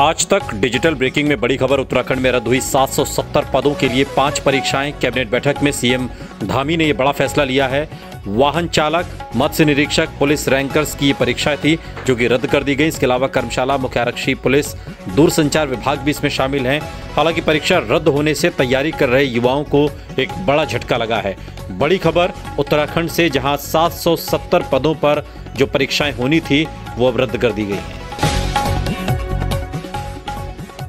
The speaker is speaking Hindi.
आज तक डिजिटल ब्रेकिंग में बड़ी खबर। उत्तराखंड में रद्द हुई 770 पदों के लिए 5 परीक्षाएं। कैबिनेट बैठक में सीएम धामी ने यह बड़ा फैसला लिया है। वाहन चालक, मत्स्य निरीक्षक, पुलिस रैंकर्स की ये परीक्षाएं थी जो कि रद्द कर दी गई। इसके अलावा कर्मशाला, मुख्य आरक्षी, पुलिस, दूरसंचार विभाग भी इसमें शामिल हैं। हालांकि परीक्षा रद्द होने से तैयारी कर रहे युवाओं को एक बड़ा झटका लगा है। बड़ी खबर उत्तराखंड से, जहां 770 पदों पर जो परीक्षाएं होनी थी वो अब रद्द कर दी गई हैं।